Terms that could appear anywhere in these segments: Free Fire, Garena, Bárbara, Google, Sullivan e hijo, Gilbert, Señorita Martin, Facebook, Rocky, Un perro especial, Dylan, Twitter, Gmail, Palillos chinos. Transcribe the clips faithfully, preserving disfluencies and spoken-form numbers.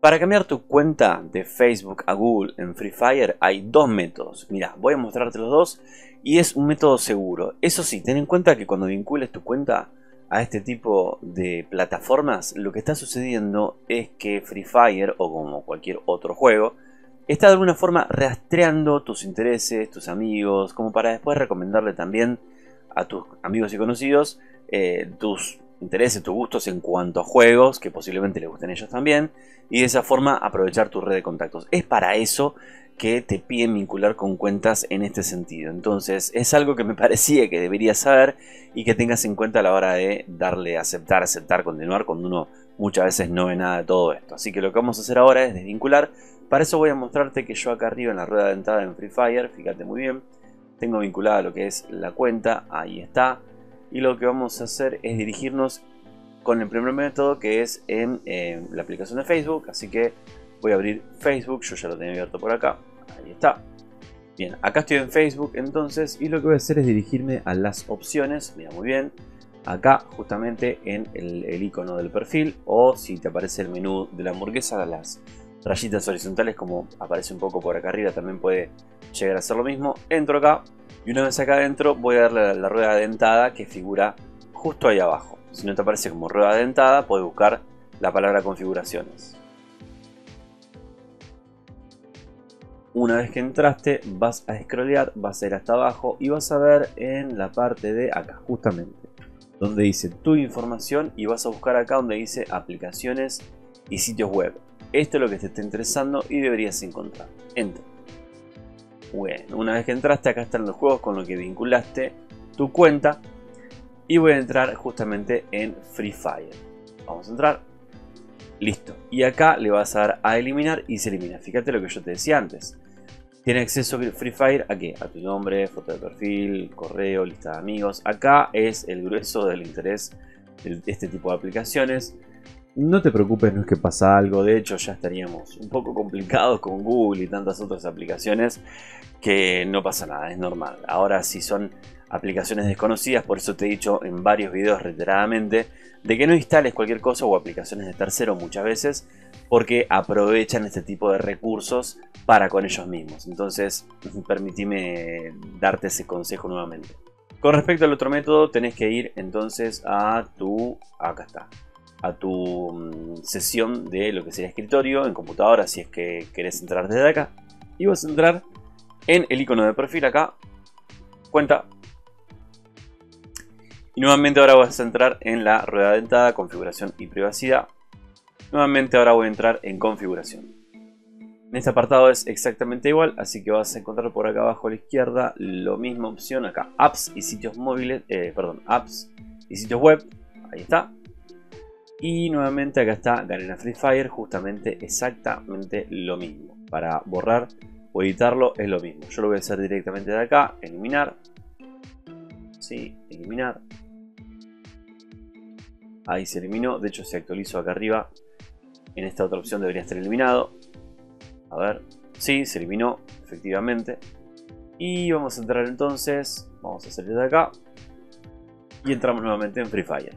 Para cambiar tu cuenta de Facebook a Google en Free Fire hay dos métodos. Mirá, voy a mostrarte los dos y es un método seguro. Eso sí, ten en cuenta que cuando vincules tu cuenta a este tipo de plataformas, lo que está sucediendo es que Free Fire, o como cualquier otro juego, está de alguna forma rastreando tus intereses, tus amigos, como para después recomendarle también a tus amigos y conocidos eh, tus intereses, tus gustos en cuanto a juegos que posiblemente les gusten ellos también, y de esa forma aprovechar tu red de contactos. Es para eso que te piden vincular con cuentas en este sentido. Entonces es algo que me parecía que deberías saber y que tengas en cuenta a la hora de darle aceptar, aceptar, continuar, cuando uno muchas veces no ve nada de todo esto. Así que lo que vamos a hacer ahora es desvincular. Para eso voy a mostrarte que yo acá arriba en la rueda de entrada en Free Fire, fíjate muy bien, tengo vinculada lo que es la cuenta, ahí está. Y lo que vamos a hacer es dirigirnos con el primer método, que es en eh, la aplicación de Facebook. Así que voy a abrir Facebook, yo ya lo tenía abierto por acá, ahí está. Bien, acá estoy en Facebook entonces, y lo que voy a hacer es dirigirme a las opciones, mira muy bien. Acá justamente en el, el icono del perfil, o si te aparece el menú de la hamburguesa, las rayitas horizontales como aparece un poco por acá arriba, también puede llegar a ser lo mismo. Entro acá. Y una vez acá adentro voy a darle a la rueda dentada que figura justo ahí abajo. Si no te aparece como rueda dentada, puedes buscar la palabra configuraciones. Una vez que entraste, vas a scrollear, vas a ir hasta abajo y vas a ver en la parte de acá, justamente, donde dice tu información, y vas a buscar acá donde dice aplicaciones y sitios web. Esto es lo que te está interesando y deberías encontrar. Entra. Bueno, una vez que entraste, acá están los juegos con los que vinculaste tu cuenta. Y voy a entrar justamente en Free Fire. Vamos a entrar. Listo. Y acá le vas a dar a eliminar y se elimina. Fíjate lo que yo te decía antes. Tiene acceso Free Fire a qué? A tu nombre, foto de perfil, correo, lista de amigos. Acá es el grueso del interés de este tipo de aplicaciones. No te preocupes, no es que pasa algo, de hecho ya estaríamos un poco complicados con Google y tantas otras aplicaciones, que no pasa nada, es normal. Ahora, si son aplicaciones desconocidas, por eso te he dicho en varios videos reiteradamente de que no instales cualquier cosa o aplicaciones de tercero muchas veces, porque aprovechan este tipo de recursos para con ellos mismos. Entonces, permíteme darte ese consejo nuevamente. Con respecto al otro método, tenés que ir entonces a tu... acá está. A tu sesión de lo que sería escritorio en computadora, si es que querés entrar desde acá, y vas a entrar en el icono de perfil acá, cuenta, y nuevamente ahora vas a entrar en la rueda dentada, configuración y privacidad. Nuevamente ahora voy a entrar en configuración. En este apartado es exactamente igual, así que vas a encontrar por acá abajo a la izquierda la misma opción acá, apps y sitios móviles, eh, perdón, apps y sitios web, ahí está. Y nuevamente acá está Garena Free Fire, justamente exactamente lo mismo. Para borrar o editarlo es lo mismo. Yo lo voy a hacer directamente de acá, eliminar. Sí, eliminar. Ahí se eliminó, de hecho se actualizó acá arriba. En esta otra opción debería estar eliminado. A ver, sí, se eliminó, efectivamente. Y vamos a entrar entonces, vamos a salir de acá. Y entramos nuevamente en Free Fire.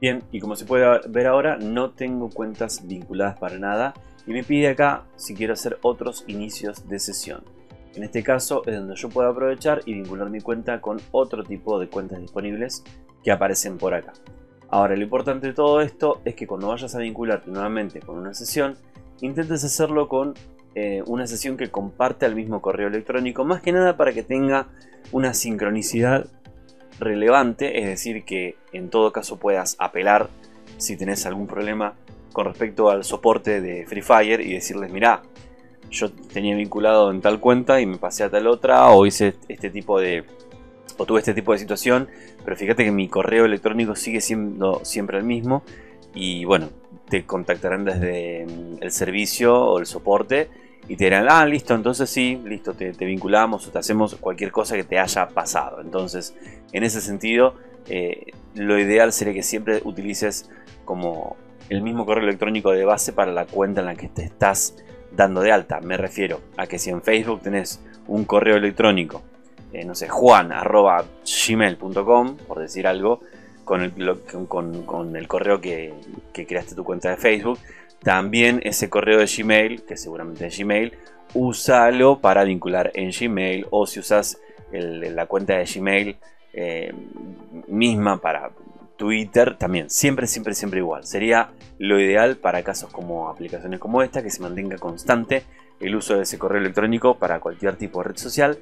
Bien, y como se puede ver ahora, no tengo cuentas vinculadas para nada y me pide acá si quiero hacer otros inicios de sesión. En este caso es donde yo puedo aprovechar y vincular mi cuenta con otro tipo de cuentas disponibles que aparecen por acá. Ahora, lo importante de todo esto es que cuando vayas a vincularte nuevamente con una sesión, intentes hacerlo con eh, una sesión que comparte el mismo correo electrónico, más que nada para que tenga una sincronicidad relevante, es decir, que en todo caso puedas apelar si tenés algún problema con respecto al soporte de Free Fire y decirles: mirá, yo tenía vinculado en tal cuenta y me pasé a tal otra, o hice este tipo de, o tuve este tipo de situación, pero fíjate que mi correo electrónico sigue siendo siempre el mismo. Y bueno, te contactarán desde el servicio o el soporte y te dirán: ah, listo, entonces sí, listo, te, te vinculamos o te hacemos cualquier cosa que te haya pasado. Entonces, en ese sentido, eh, lo ideal sería que siempre utilices como el mismo correo electrónico de base para la cuenta en la que te estás dando de alta. Me refiero a que si en Facebook tenés un correo electrónico, eh, no sé, juan arroba gmail punto com, por decir algo, con el, lo, con, con el correo que, que creaste tu cuenta de Facebook. También ese correo de Gmail, que seguramente es Gmail, úsalo para vincular en Gmail, o si usas el, la cuenta de Gmail eh, misma para Twitter, también siempre, siempre, siempre igual. Sería lo ideal para casos como aplicaciones como esta, que se mantenga constante el uso de ese correo electrónico para cualquier tipo de red social,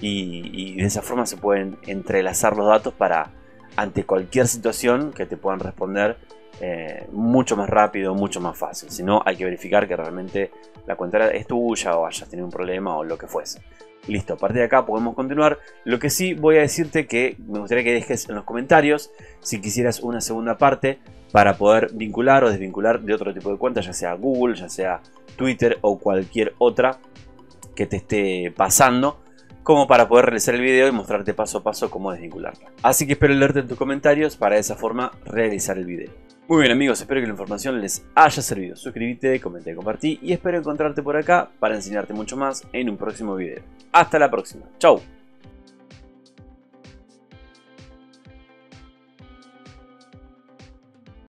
y, y de esa forma se pueden entrelazar los datos para ante cualquier situación que te puedan responder eh, mucho más rápido, mucho más fácil. Si no, hay que verificar que realmente la cuenta es tuya o hayas tenido un problema o lo que fuese. Listo, a partir de acá podemos continuar. Lo que sí voy a decirte que me gustaría que dejes en los comentarios si quisieras una segunda parte para poder vincular o desvincular de otro tipo de cuentas, ya sea Google, ya sea Twitter o cualquier otra que te esté pasando, como para poder realizar el video y mostrarte paso a paso cómo desvincularla. Así que espero leerte en tus comentarios para de esa forma realizar el video. Muy bien amigos, espero que la información les haya servido. Suscríbete, comenta y compartí, y espero encontrarte por acá para enseñarte mucho más en un próximo video. Hasta la próxima, chau.